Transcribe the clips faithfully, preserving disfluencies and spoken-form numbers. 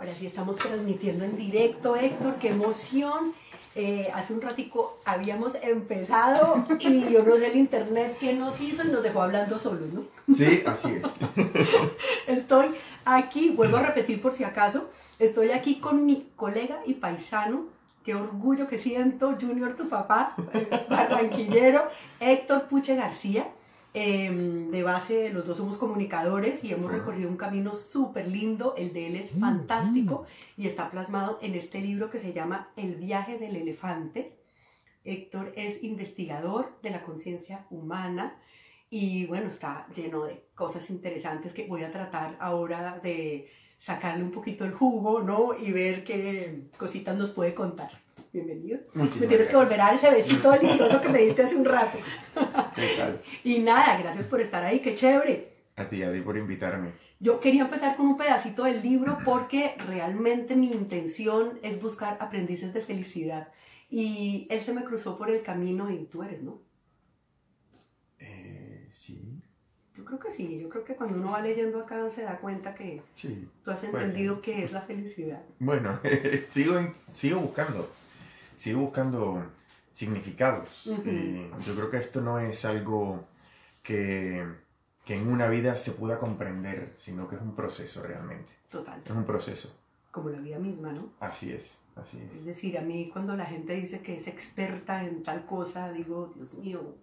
Ahora sí estamos transmitiendo en directo, Héctor, qué emoción. Eh, hace un ratico habíamos empezado y yo no sé el internet que nos hizo y nos dejó hablando solos, ¿no? Sí, así es. Estoy aquí, vuelvo a repetir por si acaso, estoy aquí con mi colega y paisano, qué orgullo que siento, Junior, tu papá, barranquillero, Héctor Puche García. Eh, de base, los dos somos comunicadores y hemos recorrido un camino súper lindo. El de él es fantástico y está plasmado en este libro que se llama El viaje del elefante. Héctor es investigador de la conciencia humana y bueno, está lleno de cosas interesantes que voy a tratar ahora de sacarle un poquito el jugo, ¿no? Y ver qué cositas nos puede contar. Bienvenido. Muchísimas me tienes gracias. Que volver a dar ese besito delicioso que me diste hace un rato. Y nada, gracias por estar ahí, qué chévere. A ti, a ti por invitarme. Yo quería empezar con un pedacito del libro porque realmente mi intención es buscar aprendices de felicidad. Y él se me cruzó por el camino y tú eres, ¿no? Eh, sí. Yo creo que sí, yo creo que cuando uno va leyendo acá se da cuenta que sí, tú has entendido bueno. qué es la felicidad. Bueno, sigo, sigo buscando. Sigo buscando significados. Uh-huh. eh, yo creo que esto no es algo que, que en una vida se pueda comprender, sino que es un proceso realmente. Total. Es un proceso. Como la vida misma, ¿no? Así es, así es. Es decir, a mí cuando la gente dice que es experta en tal cosa, digo, Dios mío,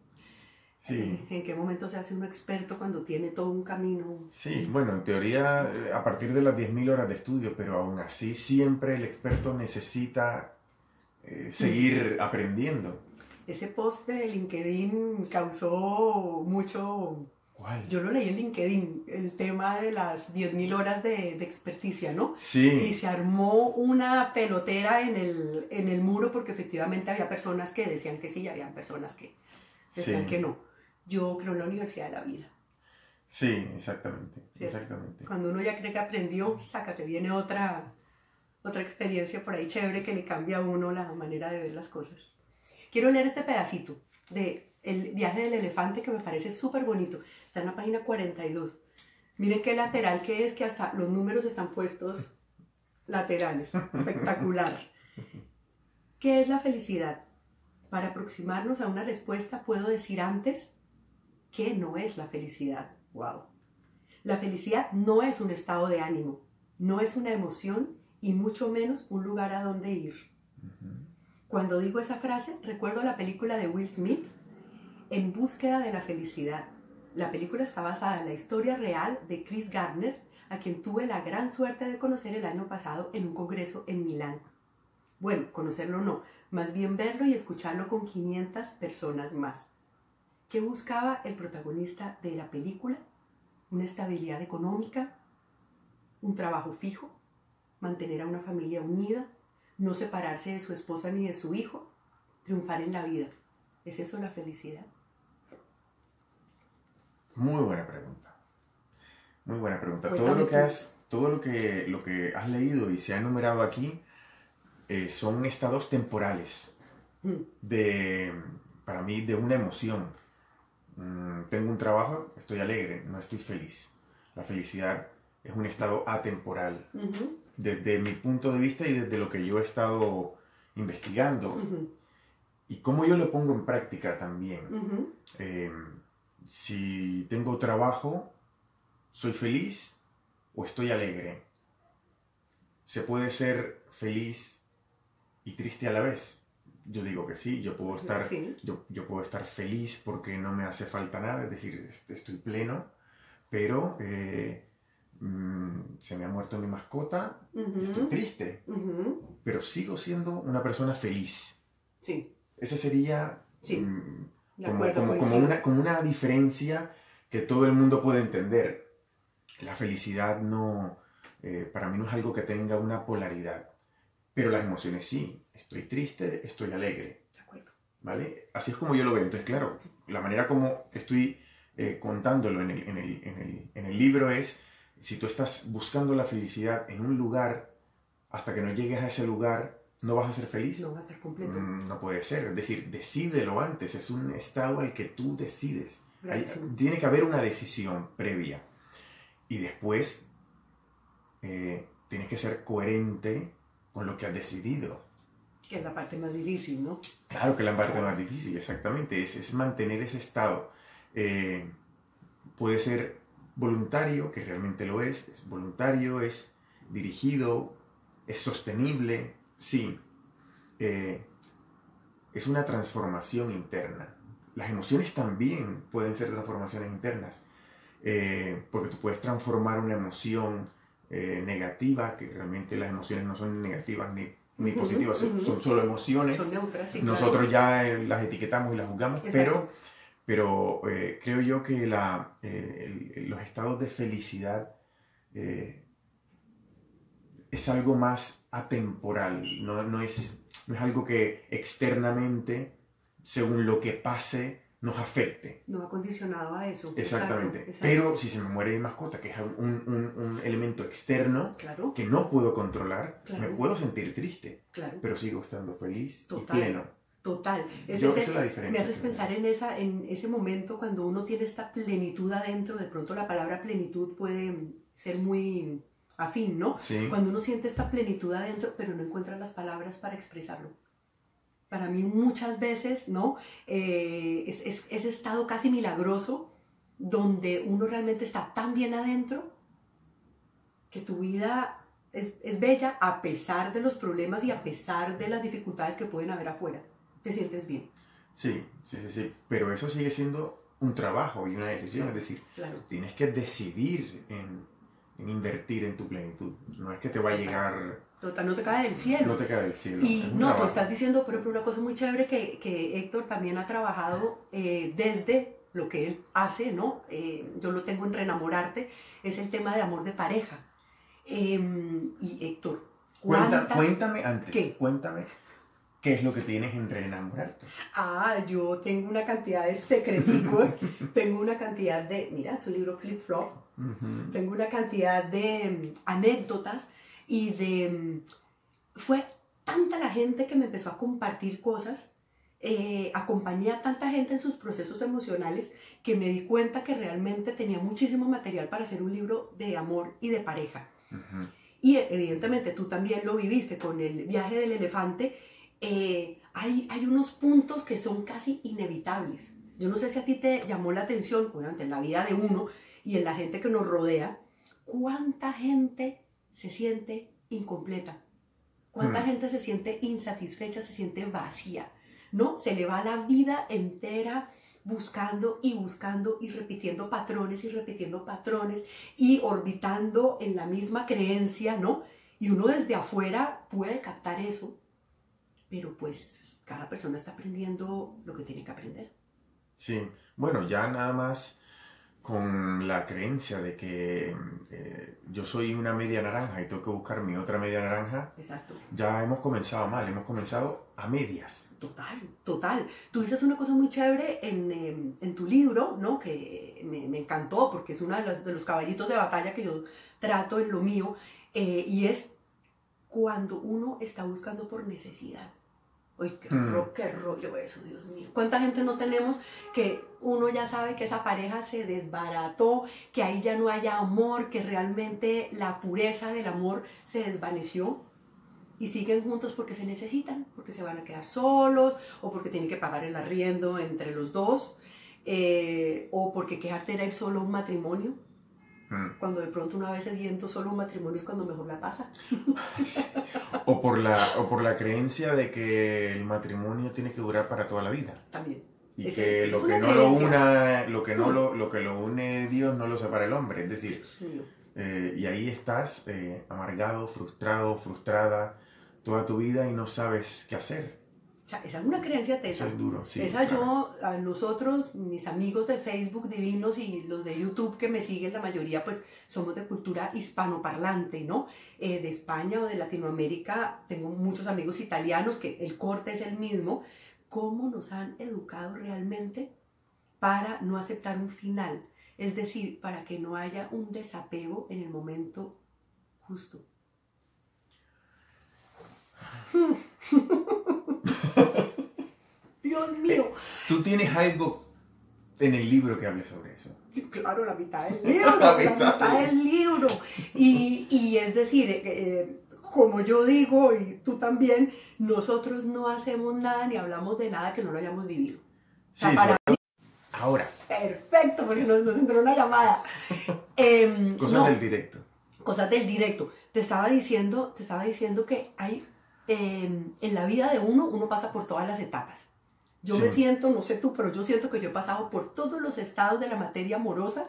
sí. ¿En qué momento se hace un experto cuando tiene todo un camino? Sí, bueno, en teoría a partir de las diez mil horas de estudio, pero aún así siempre el experto necesita... Eh, seguir aprendiendo. Ese post de LinkedIn causó mucho... ¿Cuál? Yo lo leí en LinkedIn, el tema de las diez mil horas de, de experticia, ¿no? Sí. Y se armó una pelotera en el, en el muro porque efectivamente había personas que decían que sí y había personas que decían sí. que no. Yo creo en la Universidad de la Vida. Sí, exactamente, exactamente. Cuando uno ya cree que aprendió, sácate, viene otra... Otra experiencia por ahí chévere que le cambia a uno la manera de ver las cosas. Quiero leer este pedacito de El viaje del elefante que me parece súper bonito. Está en la página cuarenta y dos. Miren qué lateral que es, que hasta los números están puestos laterales. Espectacular. ¿Qué es la felicidad? Para aproximarnos a una respuesta puedo decir antes que no es la felicidad. Wow. La felicidad no es un estado de ánimo, no es una emoción y mucho menos un lugar a donde ir. Uh-huh. Cuando digo esa frase, recuerdo la película de Will Smith, En búsqueda de la felicidad. La película está basada en la historia real de Chris Gardner, a quien tuve la gran suerte de conocer el año pasado en un congreso en Milán. Bueno, conocerlo no, más bien verlo y escucharlo con quinientas personas más. ¿Qué buscaba el protagonista de la película? ¿Una estabilidad económica? ¿Un trabajo fijo? Mantener a una familia unida, no separarse de su esposa ni de su hijo, triunfar en la vida. ¿Es eso la felicidad? Muy buena pregunta. Muy buena pregunta. Todo lo que has, todo lo que, lo que has leído y se ha enumerado aquí eh, son estados temporales de, para mí, de una emoción. Mm, tengo un trabajo, estoy alegre, no estoy feliz. La felicidad es un estado atemporal. Uh-huh. Desde mi punto de vista y desde lo que yo he estado investigando. Uh-huh. Y cómo yo lo pongo en práctica también. Uh-huh. eh, si tengo trabajo, ¿soy feliz o estoy alegre? ¿Se puede ser feliz y triste a la vez? Yo digo que sí, yo puedo estar, sí. yo, yo puedo estar feliz porque no me hace falta nada, es decir, estoy pleno, pero... Eh, se me ha muerto mi mascota, uh-huh. estoy triste, uh-huh. pero sigo siendo una persona feliz. Sí. Esa sería sí. um, como, como, como, una, como una diferencia que todo el mundo puede entender. La felicidad no, eh, para mí no es algo que tenga una polaridad, pero las emociones sí. Estoy triste, estoy alegre. De acuerdo. ¿Vale? Así es como yo lo veo. Entonces, claro, la manera como estoy eh, contándolo en el, en, el, en, el, en el libro es... Si tú estás buscando la felicidad en un lugar, hasta que no llegues a ese lugar, ¿no vas a ser feliz? No vas a ser completo. Mm, no puede ser. Es decir, decídelo antes. Es un estado al que tú decides. Hay, tiene que haber una decisión previa. Y después, eh, tienes que ser coherente con lo que has decidido. Que es la parte más difícil, ¿no? Claro que es la parte más difícil, exactamente. Es, es mantener ese estado. Eh, puede ser voluntario, que realmente lo es. Es voluntario, es dirigido, es sostenible. Sí, eh, es una transformación interna. Las emociones también pueden ser transformaciones internas. Eh, porque tú puedes transformar una emoción eh, negativa, que realmente las emociones no son negativas ni ni uh-huh, positivas, uh-huh. son solo emociones, son neutras, sí, nosotros claro. ya las etiquetamos y las juzgamos, Exacto. pero, pero eh, creo yo que la, eh, el, los estados de felicidad eh, es algo más atemporal, no, no, es, no es algo que externamente, según lo que pase, nos afecte. No ha condicionado a eso. Exactamente. Exacto, exacto. Pero si se me muere mi mascota, que es un, un, un elemento externo claro. que no puedo controlar, claro. me puedo sentir triste, claro. pero sigo estando feliz Total. y pleno. Total. Es Yo, ese, esa es la diferencia. Me haces pensar en, esa, en ese momento cuando uno tiene esta plenitud adentro, de pronto la palabra plenitud puede ser muy afín, ¿no? Sí. Cuando uno siente esta plenitud adentro, pero no encuentra las palabras para expresarlo. Para mí muchas veces, ¿no? Eh, es, es ese estado casi milagroso donde uno realmente está tan bien adentro que tu vida es, es bella a pesar de los problemas y a pesar de las dificultades que pueden haber afuera. Te sientes bien. Sí, sí, sí, sí. Pero eso sigue siendo un trabajo y una decisión. Es decir, claro. tienes que decidir en, en invertir en tu plenitud. No es que te va a llegar... Total, no te cae del cielo. No te cae del cielo. Y no, trabajo. Tú estás diciendo, por ejemplo, una cosa muy chévere que, que Héctor también ha trabajado eh, desde lo que él hace, ¿no? Eh, yo lo tengo en Reenamorarte, es el tema de amor de pareja. Eh, y Héctor, Cuenta, cuéntame antes, ¿qué? cuéntame qué es lo que tienes en Reenamorarte. Ah, yo tengo una cantidad de secreticos, tengo una cantidad de, mira, es un libro flip-flop, uh-huh. tengo una cantidad de um, anécdotas. Y de, fue tanta la gente que me empezó a compartir cosas, eh, acompañé a tanta gente en sus procesos emocionales que me di cuenta que realmente tenía muchísimo material para hacer un libro de amor y de pareja. Uh-huh. Y evidentemente tú también lo viviste con El viaje del elefante. Eh, hay, hay unos puntos que son casi inevitables. Yo no sé si a ti te llamó la atención, obviamente, en la vida de uno y en la gente que nos rodea, cuánta gente... se siente incompleta. ¿Cuánta hmm. gente se siente insatisfecha, se siente vacía? ¿No? Se le va la vida entera buscando y buscando y repitiendo patrones y repitiendo patrones y orbitando en la misma creencia, ¿no? Y uno desde afuera puede captar eso, pero pues cada persona está aprendiendo lo que tiene que aprender. Sí, bueno, ya nada más... con la creencia de que eh, yo soy una media naranja y tengo que buscar mi otra media naranja, Exacto. ya hemos comenzado mal, hemos comenzado a medias. Total, total. Tú dices una cosa muy chévere en, eh, en tu libro, ¿no? Que me, me encantó porque es uno de los, de los caballitos de batalla que yo trato en lo mío, eh, y es cuando uno está buscando por necesidad. Uy, qué, mm. ro, qué rollo eso, Dios mío. ¿Cuánta gente no tenemos que uno ya sabe que esa pareja se desbarató, que ahí ya no haya amor, que realmente la pureza del amor se desvaneció y siguen juntos porque se necesitan, porque se van a quedar solos o porque tienen que pagar el arriendo entre los dos, eh, o porque qué arte era ir solo a un matrimonio? Cuando de pronto una vez yendo solo un matrimonio es cuando mejor la pasa. o, por la, o por la creencia de que el matrimonio tiene que durar para toda la vida. También. Y es, que, es lo, que no lo, una, lo que no lo una, lo que lo une Dios no lo separa el hombre. Es decir, eh, y ahí estás eh, amargado, frustrado, frustrada toda tu vida y no sabes qué hacer. O sea, esa es una creencia tesa. Eso es duro, sí. Esa claro. yo, a nosotros, mis amigos de Facebook divinos y los de YouTube que me siguen, la mayoría, pues, somos de cultura hispanoparlante, ¿no? Eh, de España o de Latinoamérica, tengo muchos amigos italianos que el corte es el mismo. ¿Cómo nos han educado realmente para no aceptar un final? Es decir, para que no haya un desapego en el momento justo. Dios mío. Tú tienes algo en el libro que hable sobre eso. Claro, la mitad del libro, la mitad, la mitad del libro. Y, y es decir, eh, como yo digo, y tú también, nosotros no hacemos nada ni hablamos de nada que no lo hayamos vivido. O sea, sí, para mí, ahora. Perfecto, porque nos, nos entró una llamada. Eh, cosas no, del directo. Cosas del directo. Te estaba diciendo, te estaba diciendo que hay, eh, en la vida de uno, uno pasa por todas las etapas. Yo sí. me siento, no sé tú, pero yo siento que yo he pasado por todos los estados de la materia amorosa.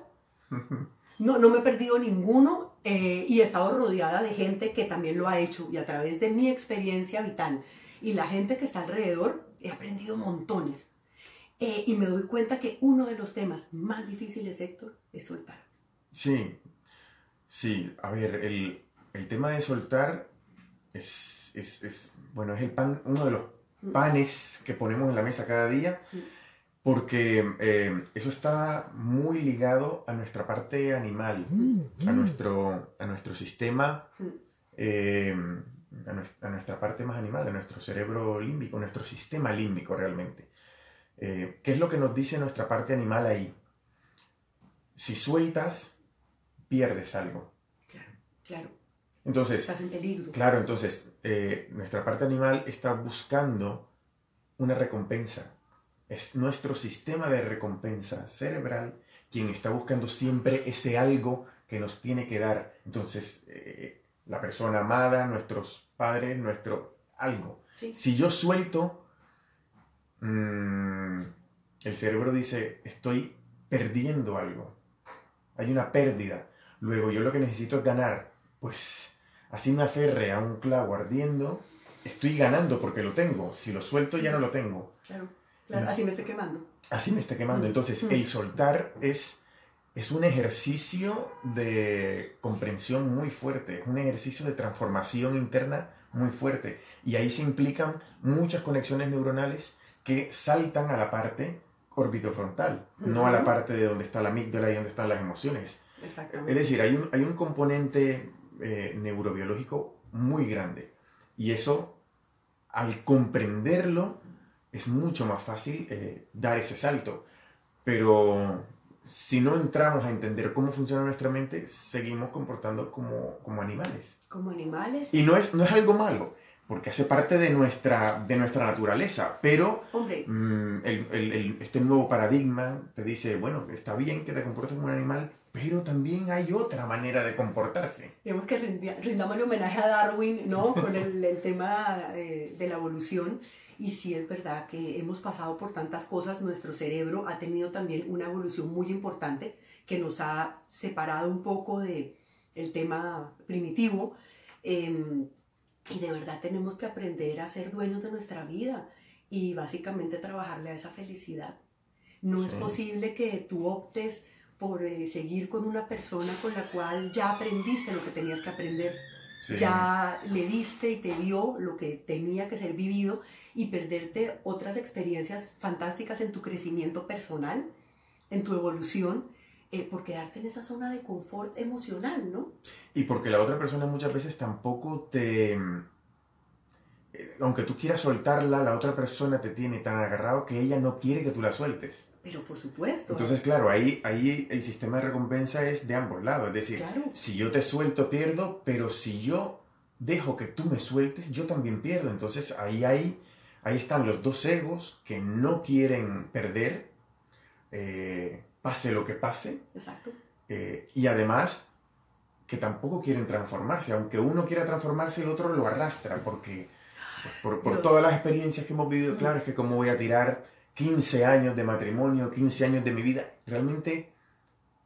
No, no me he perdido ninguno, eh, y he estado rodeada de gente que también lo ha hecho. Y a través de mi experiencia vital y la gente que está alrededor, he aprendido montones. Eh, y me doy cuenta que uno de los temas más difíciles, Héctor, es soltar. Sí, sí. A ver, el, el tema de soltar es, es, es, bueno, es el pan, uno de los panes que ponemos en la mesa cada día, porque eh, eso está muy ligado a nuestra parte animal, a nuestro, a nuestro sistema, eh, a, nuestra, a nuestra parte más animal, a nuestro cerebro límbico, nuestro sistema límbico realmente. Eh, ¿Qué es lo que nos dice nuestra parte animal ahí? Si sueltas, pierdes algo. Claro, claro. Entonces, estás en peligro. Claro, entonces, eh, nuestra parte animal está buscando una recompensa. Es nuestro sistema de recompensa cerebral quien está buscando siempre ese algo que nos tiene que dar. Entonces, eh, la persona amada, nuestros padres, nuestro algo. Sí. Si yo suelto, mmm, el cerebro dice, estoy perdiendo algo. Hay una pérdida. Luego, yo lo que necesito es ganar. Pues así me aferré a un clavo ardiendo, estoy ganando porque lo tengo. Si lo suelto, ya no lo tengo. Claro, claro. No. Así me está quemando. Así me está quemando. Entonces, mm. el soltar es, es un ejercicio de comprensión muy fuerte, es un ejercicio de transformación interna muy fuerte. Y ahí se implican muchas conexiones neuronales que saltan a la parte orbitofrontal, mm-hmm. no a la parte de donde está la amígdala y donde están las emociones. Exactamente. Es decir, hay un, hay un componente eh, neurobiológico muy grande, y eso, al comprenderlo, es mucho más fácil eh, dar ese salto. Pero si no entramos a entender cómo funciona nuestra mente, seguimos comportando como, como animales. Como animales. Y no es, no es algo malo, porque hace parte de nuestra, de nuestra naturaleza. Pero mm, el, el, el, este nuevo paradigma te dice, bueno, está bien que te comportes como un animal, pero también hay otra manera de comportarse. Digamos que rindamos el homenaje a Darwin, ¿no? Con el, el tema de, de la evolución. Y sí es verdad que hemos pasado por tantas cosas. Nuestro cerebro ha tenido también una evolución muy importante que nos ha separado un poco del del tema primitivo. Eh, y de verdad tenemos que aprender a ser dueños de nuestra vida y básicamente trabajarle a esa felicidad. No sí. es posible que tú optes por eh, seguir con una persona con la cual ya aprendiste lo que tenías que aprender. Sí. Ya le diste y te dio lo que tenía que ser vivido, y perderte otras experiencias fantásticas en tu crecimiento personal, en tu evolución, eh, por quedarte en esa zona de confort emocional, ¿no? Y porque la otra persona muchas veces tampoco te... Eh, aunque tú quieras soltarla, la otra persona te tiene tan agarrado que ella no quiere que tú la sueltes. Pero por supuesto. Entonces, claro, ahí, ahí el sistema de recompensa es de ambos lados. Es decir, claro. si yo te suelto, pierdo, pero si yo dejo que tú me sueltes, yo también pierdo. Entonces, ahí, ahí, ahí están los dos egos que no quieren perder, eh, pase lo que pase. Exacto. Eh, y además, que tampoco quieren transformarse. Aunque uno quiera transformarse, el otro lo arrastra, porque pues, por, por todas las experiencias que hemos vivido, claro, es que cómo voy a tirar quince años de matrimonio, quince años de mi vida. Realmente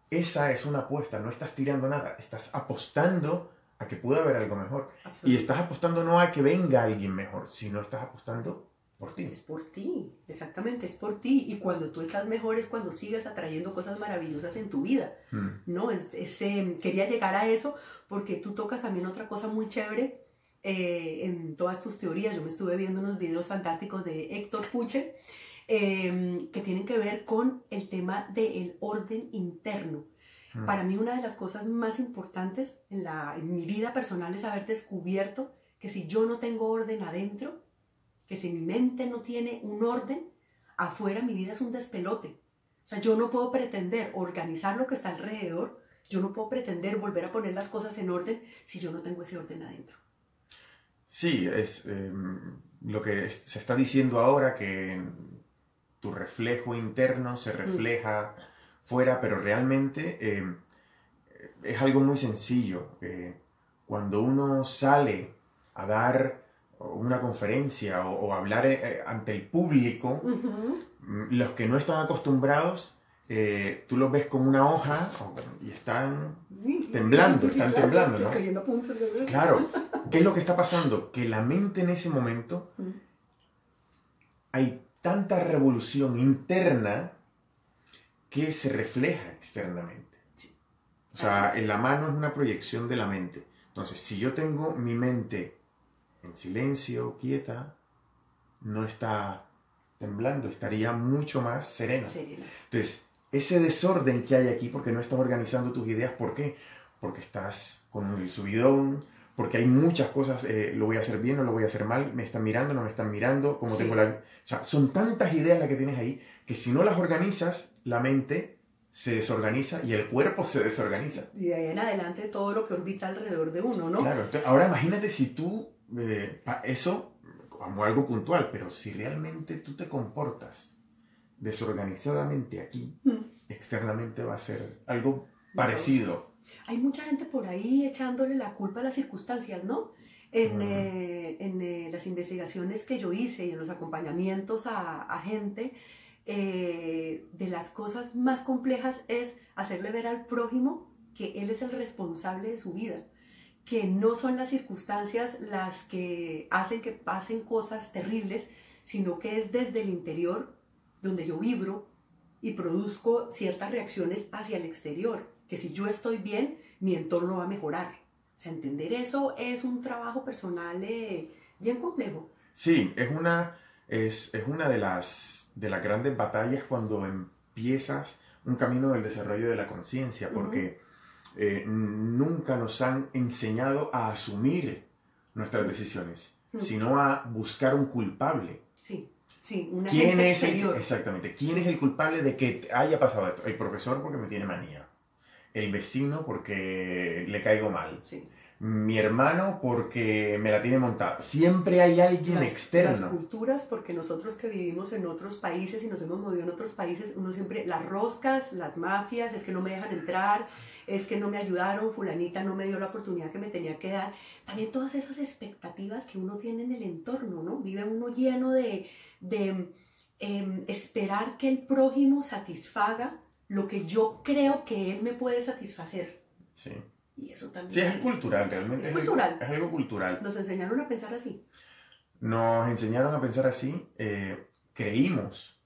esa es una apuesta, no estás tirando nada, estás apostando a que pueda haber algo mejor. Y estás apostando no a que venga alguien mejor, sino estás apostando por ti. Es por ti, exactamente, es por ti. Y cuando tú estás mejor es cuando sigues atrayendo cosas maravillosas en tu vida. Hmm. ¿No? Es, es, eh, quería llegar a eso porque tú tocas también otra cosa muy chévere eh, en todas tus teorías. Yo me estuve viendo unos videos fantásticos de Héctor Puche, Eh, que tienen que ver con el tema del orden interno. Mm. Para mí una de las cosas más importantes en, la, en mi vida personal es haber descubierto que si yo no tengo orden adentro, que si mi mente no tiene un orden, afuera mi vida es un despelote. O sea, yo no puedo pretender organizar lo que está alrededor, yo no puedo pretender volver a poner las cosas en orden si yo no tengo ese orden adentro. Sí, es eh, lo que se está diciendo ahora, que tu reflejo interno se refleja mm. fuera, pero realmente eh, es algo muy sencillo. Eh, cuando uno sale a dar una conferencia o, o hablar eh, ante el público, uh-huh. los que no están acostumbrados, eh, tú los ves con una hoja y están temblando, están temblando, ¿no? Claro, ¿qué es lo que está pasando? Que la mente en ese momento, hay tanta revolución interna que se refleja externamente. O sea, en la mano es una proyección de la mente. Entonces, si yo tengo mi mente en silencio, quieta, no está temblando, estaría mucho más serena. Serena. Entonces, ese desorden que hay aquí, porque no estás organizando tus ideas, ¿por qué? Porque estás con el subidón, porque hay muchas cosas, eh, lo voy a hacer bien o lo voy a hacer mal, me están mirando, no me están mirando, como sí. tengo la... O sea, son tantas ideas las que tienes ahí, que si no las organizas, la mente se desorganiza y el cuerpo se desorganiza. Y de ahí en adelante todo lo que orbita alrededor de uno, ¿no? Claro, entonces, ahora imagínate si tú, eh, eso como algo puntual, pero si realmente tú te comportas desorganizadamente aquí, mm. externamente va a ser algo parecido. Hay mucha gente por ahí echándole la culpa a las circunstancias, ¿no? En, uh-huh. eh, en eh, las investigaciones que yo hice y en los acompañamientos a, a gente, eh, de las cosas más complejas es hacerle ver al prójimo que él es el responsable de su vida, que no son las circunstancias las que hacen que pasen cosas terribles, sino que es desde el interior donde yo vibro y produzco ciertas reacciones hacia el exterior, que si yo estoy bien, mi entorno va a mejorar. O sea, entender eso es un trabajo personal eh, bien complejo. Sí, es una, es, es una de, las, de las grandes batallas cuando empiezas un camino del desarrollo de la conciencia, porque uh-huh. eh, nunca nos han enseñado a asumir nuestras decisiones, uh-huh. sino a buscar un culpable. Sí. Sí, una ¿Quién es el, exactamente. ¿Quién es el culpable de que haya pasado esto? El profesor porque me tiene manía. El vecino porque le caigo mal. Sí. Mi hermano porque me la tiene montada. Siempre hay alguien las, externo. Las culturas, porque nosotros que vivimos en otros países y nos hemos movido en otros países, uno siempre, las roscas, las mafias, es que no me dejan entrar, es que no me ayudaron, fulanita no me dio la oportunidad que me tenía que dar. También todas esas expectativas que uno tiene en el entorno, ¿no? Vive uno lleno de, de eh, esperar que el prójimo satisfaga lo que yo creo que él me puede satisfacer. Sí. Y eso también. Sí, es cultural, realmente. Es cultural. Es algo cultural. Nos enseñaron a pensar así. Nos enseñaron a pensar así. Eh, creímos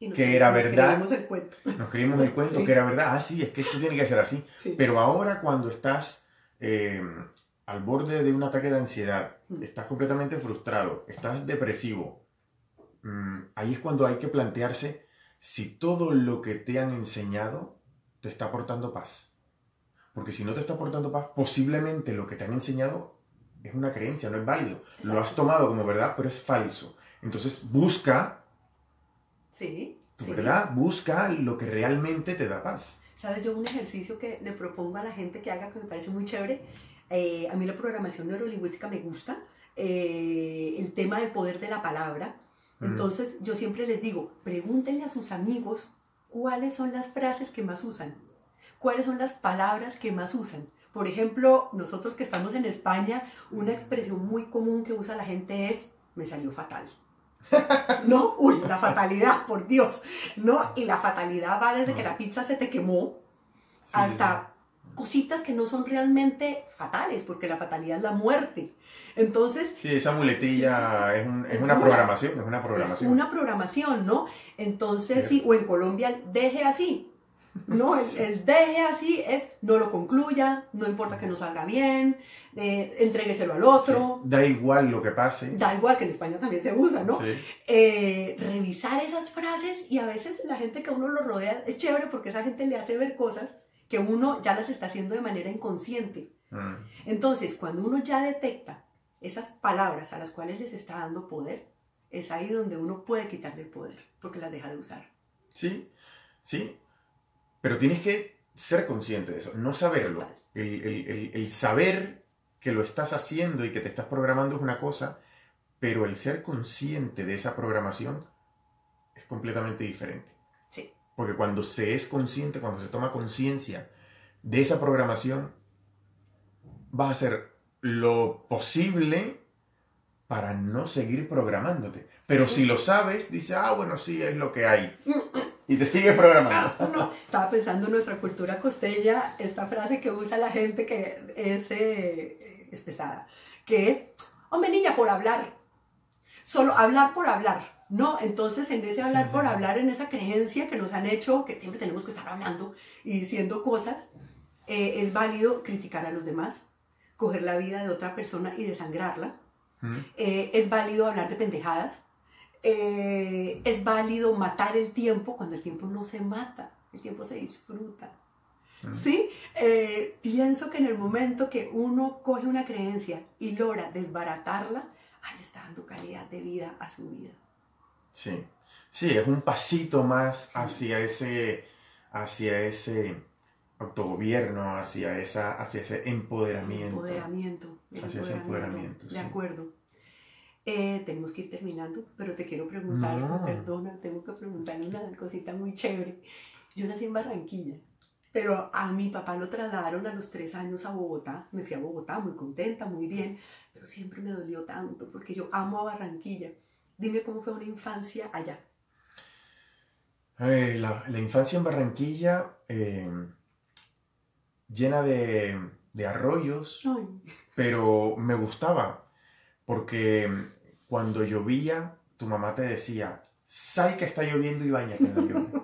y que era verdad. Nos creímos el cuento. Nos creímos el cuento, sí. que era verdad. Ah, sí, es que esto tiene que ser así. Sí. Pero ahora, cuando estás eh, al borde de un ataque de ansiedad, mm. estás completamente frustrado, estás depresivo, mm, ahí es cuando hay que plantearse si todo lo que te han enseñado te está aportando paz. Porque si no te está aportando paz, posiblemente lo que te han enseñado es una creencia, no es válido. Exacto. Lo has tomado como verdad, pero es falso. Entonces busca sí, tu sí. verdad, busca lo que realmente te da paz. ¿Sabes? Yo un ejercicio que le propongo a la gente que haga, que me parece muy chévere. Eh, a mí la programación neurolingüística me gusta. Eh, el tema del poder de la palabra. Entonces mm. yo siempre les digo, pregúntenle a sus amigos cuáles son las frases que más usan. ¿Cuáles son las palabras que más usan? Por ejemplo, nosotros que estamos en España, una expresión muy común que usa la gente es, me salió fatal. ¿No? Uy, la fatalidad, por Dios. ¿No? Y la fatalidad va desde que la pizza se te quemó sí. hasta cositas que no son realmente fatales, porque la fatalidad es la muerte. Entonces... Sí, esa muletilla es, un, es, es una, una programación, es una programación. Es una programación, ¿no? Entonces, sí, sí o en Colombia, deje así. No, el, el deje así es no lo concluya, no importa que no salga bien, eh, entrégueselo al otro. Sí, da igual lo que pase. Da igual, que en España también se usa, ¿no? Sí. Eh, revisar esas frases, y a veces la gente que uno lo rodea es chévere porque esa gente le hace ver cosas que uno ya las está haciendo de manera inconsciente. Mm. Entonces, cuando uno ya detecta esas palabras a las cuales les está dando poder, es ahí donde uno puede quitarle el poder porque las deja de usar. Sí. ¿sí? Pero tienes que ser consciente de eso, no saberlo. El, el, el, el saber que lo estás haciendo y que te estás programando es una cosa, pero el ser consciente de esa programación es completamente diferente. Sí. Porque cuando se es consciente, cuando se toma conciencia de esa programación, vas a hacer lo posible para no seguir programándote. Pero si lo sabes, dices, ah, bueno, sí, es lo que hay. Y te sigues programando. No, no. Estaba pensando en nuestra cultura costeña, esta frase que usa la gente que es, eh, es pesada, que es, hombre, niña, por hablar. Solo hablar por hablar, ¿no? Entonces, en ese hablar sí, por sí. hablar, en esa creencia que nos han hecho, que siempre tenemos que estar hablando y diciendo cosas, eh, es válido criticar a los demás, coger la vida de otra persona y desangrarla. ¿Mm? Eh, es válido hablar de pendejadas, eh, es válido matar el tiempo cuando el tiempo no se mata, el tiempo se disfruta. ¿Mm? ¿Sí? Eh, pienso que en el momento que uno coge una creencia y logra desbaratarla, ah, le está dando calidad de vida a su vida. Sí, sí, es un pasito más hacia ese, hacia ese autogobierno, hacia, esa, hacia ese empoderamiento. Empoderamiento. El hacia empoderamiento, ese empoderamiento. De sí. acuerdo. Eh, tenemos que ir terminando, pero te quiero preguntar, no. perdona, tengo que preguntar una cosita muy chévere. Yo nací en Barranquilla, pero a mi papá lo trasladaron a los tres años a Bogotá. Me fui a Bogotá muy contenta, muy bien, pero siempre me dolió tanto porque yo amo a Barranquilla. Dime cómo fue una infancia allá. Eh, la, la infancia en Barranquilla, eh, llena de, de arroyos, Ay. pero me gustaba, porque cuando llovía, tu mamá te decía, sal que está lloviendo y bañate en la lluvia.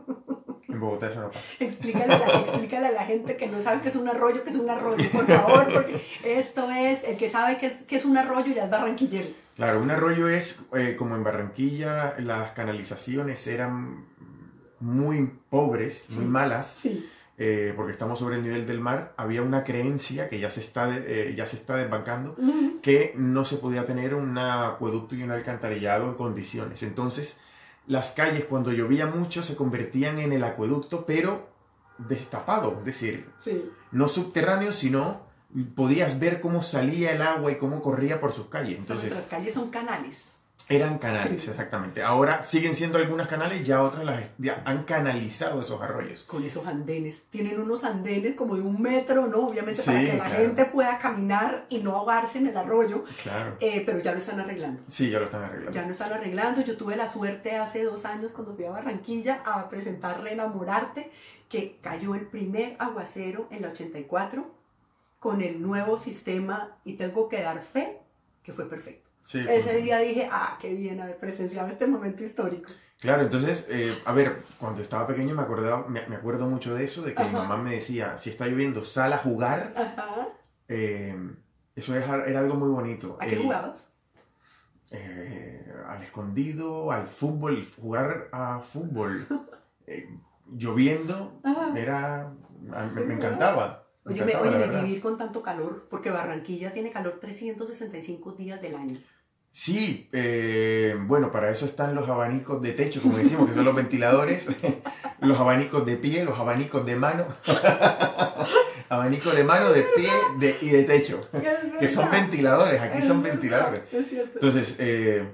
En Bogotá eso no pasa. Explícale a, la, explícale a la gente que no sabe que es un arroyo, que es un arroyo, por favor, porque esto es, el que sabe que es, que es un arroyo ya es barranquillero. Claro, un arroyo es, eh, como en Barranquilla, las canalizaciones eran muy pobres, sí. muy malas, sí. Eh, porque estamos sobre el nivel del mar, había una creencia que ya se está, de, eh, ya se está desbancando, uh-huh. que no se podía tener un acueducto y un alcantarillado en condiciones. Entonces, las calles cuando llovía mucho se convertían en el acueducto, pero destapado, es decir, sí. no subterráneo, sino podías ver cómo salía el agua y cómo corría por sus calles. Entonces, nuestras calles son canales. Eran canales, sí. exactamente. Ahora siguen siendo algunas canales, ya otras las ya han canalizado esos arroyos. Con esos andenes. Tienen unos andenes como de un metro, ¿no? Obviamente sí, para que claro. la gente pueda caminar y no ahogarse en el arroyo. Claro. Eh, pero ya lo están arreglando. Sí, ya lo están arreglando. Ya lo están arreglando. Yo tuve la suerte hace dos años cuando fui a Barranquilla a presentar Reenamorarte, que cayó el primer aguacero en la ochenta y cuatro con el nuevo sistema y tengo que dar fe que fue perfecto. Sí, ese pues, día dije, ah, qué bien haber presenciado este momento histórico. Claro, entonces, eh, a ver, cuando estaba pequeño me, acordaba, me, me acuerdo mucho de eso, de que Ajá. mi mamá me decía, si está lloviendo, sal a jugar. Ajá. Eh, eso era, era algo muy bonito. ¿A qué eh, jugabas? Eh, al escondido, al fútbol, jugar a fútbol. eh, lloviendo, Ajá. era me, me encantaba. Oye, me, oye me vivir con tanto calor, porque Barranquilla tiene calor trescientos sesenta y cinco días del año. Sí, eh, bueno, para eso están los abanicos de techo, como decimos, que son los ventiladores, los abanicos de pie, los abanicos de mano, abanicos de mano, de pie de, y de techo, que son ventiladores, aquí es son verdad. ventiladores. Es cierto. Entonces, eh,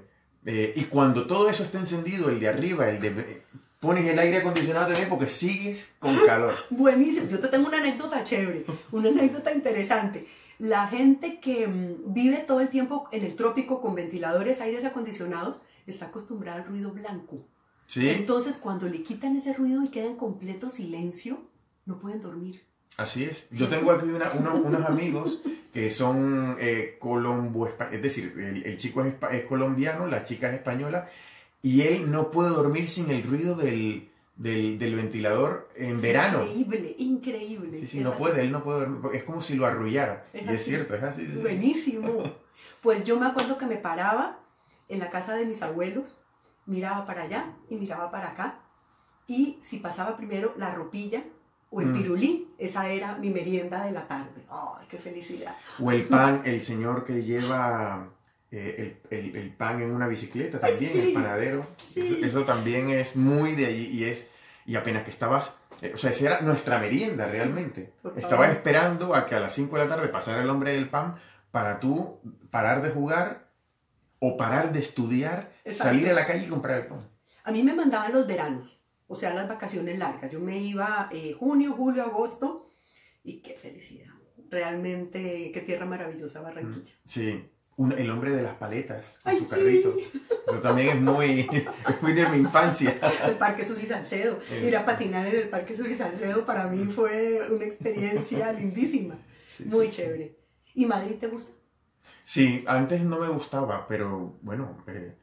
eh, y cuando todo eso está encendido, el de arriba, el de... Pones el aire acondicionado también porque sigues con calor. Buenísimo. Yo te tengo una anécdota chévere, una anécdota interesante. La gente que vive todo el tiempo en el trópico con ventiladores, aires acondicionados, está acostumbrada al ruido blanco. ¿Sí? Entonces, cuando le quitan ese ruido y queda en completo silencio, no pueden dormir. Así es. ¿Sí? Yo tengo aquí una, una, unos amigos que son eh, colombo-españoles. Es decir, el, el chico es, es colombiano, la chica es española. Y él no puede dormir sin el ruido del, del, del ventilador en es verano. Increíble, increíble. Sí, sí, no así. puede, él no puede dormir. Es como si lo arrullara. Es, y es cierto, es así. Es buenísimo. Así. Pues yo me acuerdo que me paraba en la casa de mis abuelos, miraba para allá y miraba para acá. Y si pasaba primero la ropilla o el mm. pirulí, esa era mi merienda de la tarde. ¡Ay, qué felicidad! O el pan, el señor que lleva... Eh, el, el, el pan en una bicicleta también, sí, el panadero, sí. eso, eso también es muy de allí y es, y apenas que estabas... O sea, esa era nuestra merienda realmente. Estabas esperando a que a las cinco de la tarde pasara el hombre del pan para tú parar de jugar o parar de estudiar, exacto, salir a la calle y comprar el pan. A mí me mandaban los veranos, o sea, las vacaciones largas. Yo me iba eh, junio, julio, agosto y qué felicidad. Realmente, qué tierra maravillosa Barranquilla. Sí, Un, el hombre de las paletas, con su carrito. Sí. Pero también es muy, muy de mi infancia. El Parque Sur y Sancedo. Eh. Ir a patinar en el Parque Sur y Sancedo para mí fue una experiencia lindísima. Sí, muy sí, chévere. Sí. ¿Y Madrid te gusta? Sí, antes no me gustaba, pero bueno, eh,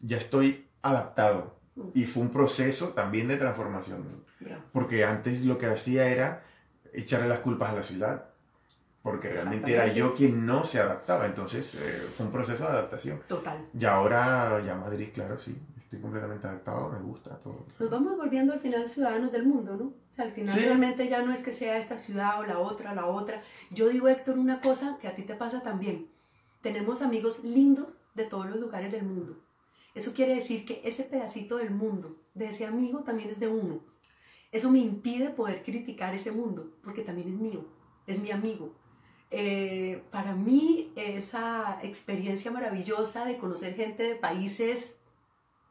ya estoy adaptado. Y fue un proceso también de transformación. Bravo. Porque antes lo que hacía era echarle las culpas a la ciudad. Porque realmente era yo quien no se adaptaba, entonces eh, fue un proceso de adaptación. Total. Y ahora, ya Madrid, claro, sí, estoy completamente adaptado, me gusta todo. Nos vamos volviendo al final ciudadanos del mundo, ¿no? O sea, al final sí, realmente ya no es que sea esta ciudad o la otra, la otra. Yo digo, Héctor, una cosa que a ti te pasa también. Tenemos amigos lindos de todos los lugares del mundo. Eso quiere decir que ese pedacito del mundo, de ese amigo, también es de uno. Eso me impide poder criticar ese mundo, porque también es mío, es mi amigo. Eh, para mí esa experiencia maravillosa de conocer gente de países,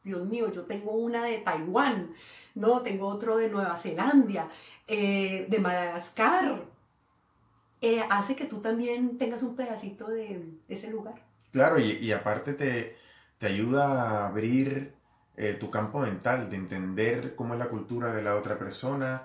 Dios mío, yo tengo una de Taiwán, ¿no? Tengo otro de Nueva Zelanda, eh, de Madagascar, eh, hace que tú también tengas un pedacito de ese lugar. Claro, y, y aparte te, te ayuda a abrir eh, tu campo mental, de entender cómo es la cultura de la otra persona,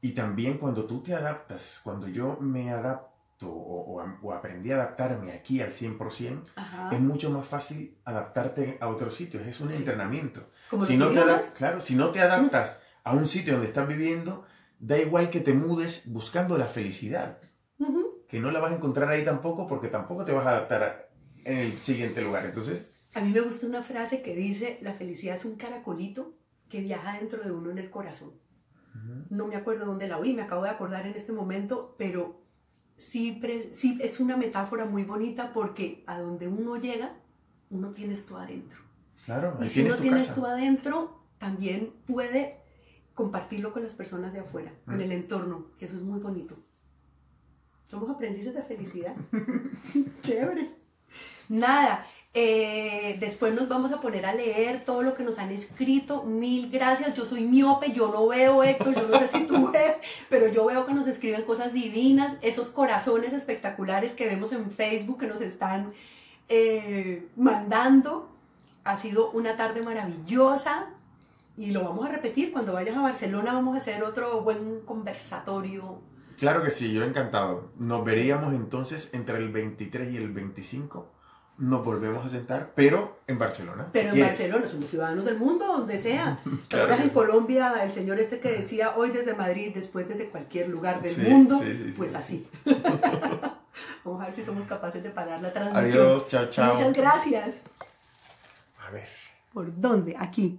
y también cuando tú te adaptas, cuando yo me adapto, O, o, o aprendí a adaptarme aquí al cien por ciento, ajá, es mucho más fácil adaptarte a otros sitios, es un sí, entrenamiento. Si no, te claro, si no te adaptas uh-huh, a un sitio donde estás viviendo, da igual que te mudes buscando la felicidad, uh-huh, que no la vas a encontrar ahí tampoco porque tampoco te vas a adaptar a, en el siguiente lugar. Entonces, a mí me gusta una frase que dice, la felicidad es un caracolito que viaja dentro de uno en el corazón. Uh-huh. No me acuerdo dónde la oí, me acabo de acordar en este momento, pero... Sí, sí, es una metáfora muy bonita porque a donde uno llega, uno tiene esto adentro. Claro, y si uno tiene esto adentro, también puede compartirlo con las personas de afuera, mm, con el entorno, que eso es muy bonito. Somos aprendices de felicidad. Chévere. Nada, eh, después nos vamos a poner a leer todo lo que nos han escrito. Mil gracias. Yo soy miope, yo no veo, Héctor, yo no sé si tú ves, pero yo veo que nos escriben cosas divinas, esos corazones espectaculares que vemos en Facebook que nos están eh, mandando. Ha sido una tarde maravillosa y lo vamos a repetir. Cuando vayas a Barcelona vamos a hacer otro buen conversatorio. Claro que sí, yo encantado. Nos veríamos entonces entre el veintitrés y el veinticinco. Nos volvemos a sentar, pero en Barcelona. Pero si en quieres. Barcelona, somos ciudadanos del mundo, donde sea. Claro. Ahora en sí, Colombia, el señor este que decía hoy desde Madrid, después desde cualquier lugar del sí, mundo, sí, sí, pues sí, así. Sí. Vamos a ver si somos capaces de parar la transmisión. Adiós, chao, chao. Muchas gracias. A ver. ¿Por dónde? Aquí.